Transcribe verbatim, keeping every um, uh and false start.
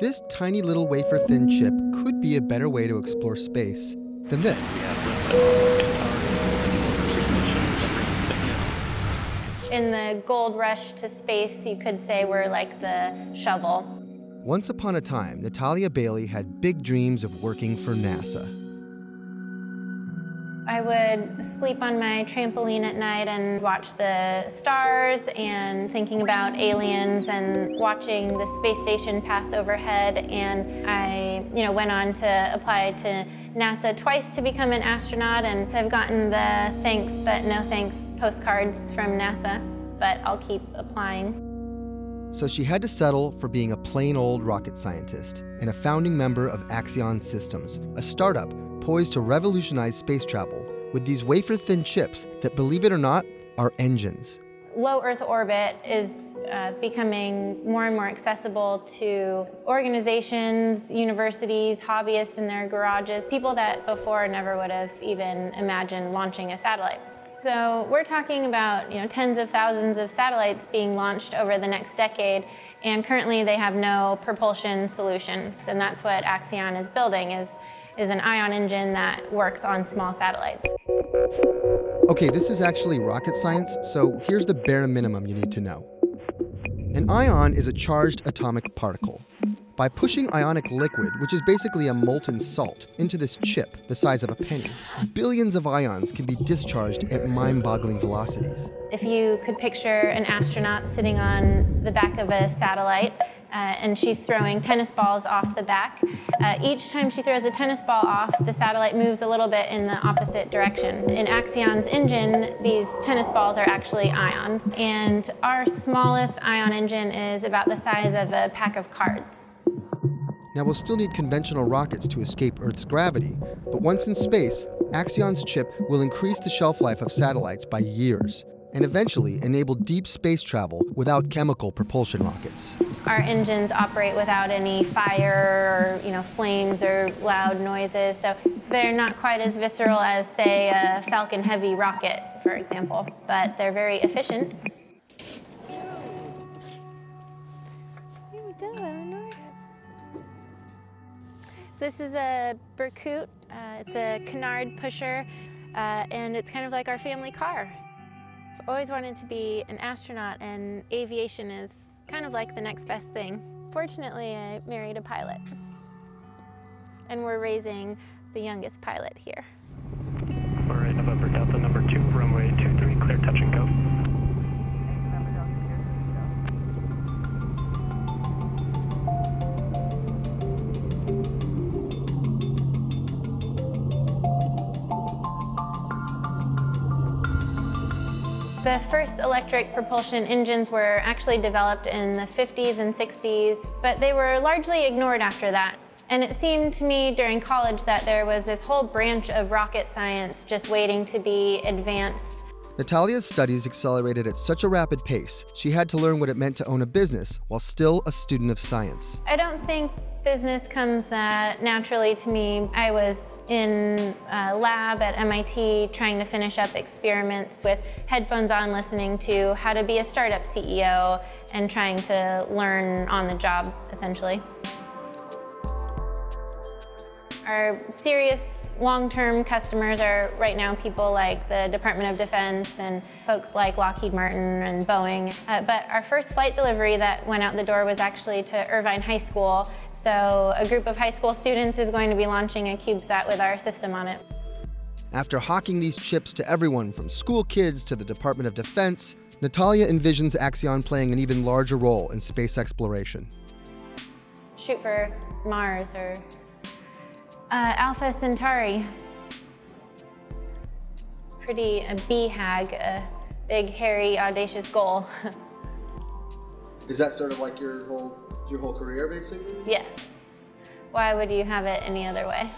This tiny little wafer-thin chip could be a better way to explore space than this. In the gold rush to space, you could say we're like the shovel. Once upon a time, Natalya Bailey had big dreams of working for NASA. I would sleep on my trampoline at night and watch the stars and thinking about aliens and watching the space station pass overhead. And I, you know, went on to apply to NASA twice to become an astronaut, and I've gotten the thanks but no thanks postcards from NASA, but I'll keep applying. So she had to settle for being a plain old rocket scientist and a founding member of Accion Systems, a startup poised to revolutionize space travel with these wafer-thin chips that, believe it or not, are engines. Low Earth orbit is uh, becoming more and more accessible to organizations, universities, hobbyists in their garages, people that before never would have even imagined launching a satellite. So we're talking about, you know, tens of thousands of satellites being launched over the next decade, and currently they have no propulsion solution. And that's what Axion is building, is, is an ion engine that works on small satellites. Okay, this is actually rocket science, so here's the bare minimum you need to know. An ion is a charged atomic particle. By pushing ionic liquid, which is basically a molten salt, into this chip the size of a penny, billions of ions can be discharged at mind-boggling velocities. If you could picture an astronaut sitting on the back of a satellite, uh, and she's throwing tennis balls off the back, uh, each time she throws a tennis ball off, the satellite moves a little bit in the opposite direction. In Axion's engine, these tennis balls are actually ions, and our smallest ion engine is about the size of a pack of cards. Now, we'll still need conventional rockets to escape Earth's gravity, but once in space, Axion's chip will increase the shelf life of satellites by years, and eventually enable deep space travel without chemical propulsion rockets. Our engines operate without any fire or, you know, flames or loud noises, so they're not quite as visceral as, say, a Falcon Heavy rocket, for example, but they're very efficient. This is a Berkut, uh, it's a canard pusher, uh, and it's kind of like our family car. I've always wanted to be an astronaut, and aviation is kind of like the next best thing. Fortunately, I married a pilot, and we're raising the youngest pilot here. All right, November Delta, number two, runway two three, clear, touch and go. The first electric propulsion engines were actually developed in the fifties and sixties, but they were largely ignored after that. And it seemed to me during college that there was this whole branch of rocket science just waiting to be advanced. Natalya's studies accelerated at such a rapid pace, she had to learn what it meant to own a business while still a student of science. I don't think business comes that naturally to me. I was in a lab at M I T trying to finish up experiments with headphones on, listening to How to Be a Startup C E O and trying to learn on the job, essentially. Our serious long-term customers are right now people like the Department of Defense and folks like Lockheed Martin and Boeing. Uh, but our first flight delivery that went out the door was actually to Irvine High School. So a group of high school students is going to be launching a CubeSat with our system on it. After hawking these chips to everyone from school kids to the Department of Defense, Natalya envisions Axion playing an even larger role in space exploration. Shoot for Mars or uh, Alpha Centauri. It's pretty a B HAG, a big, hairy, audacious goal. Is that sort of like your whole Your whole career, basically? Yes. Why would you have it any other way?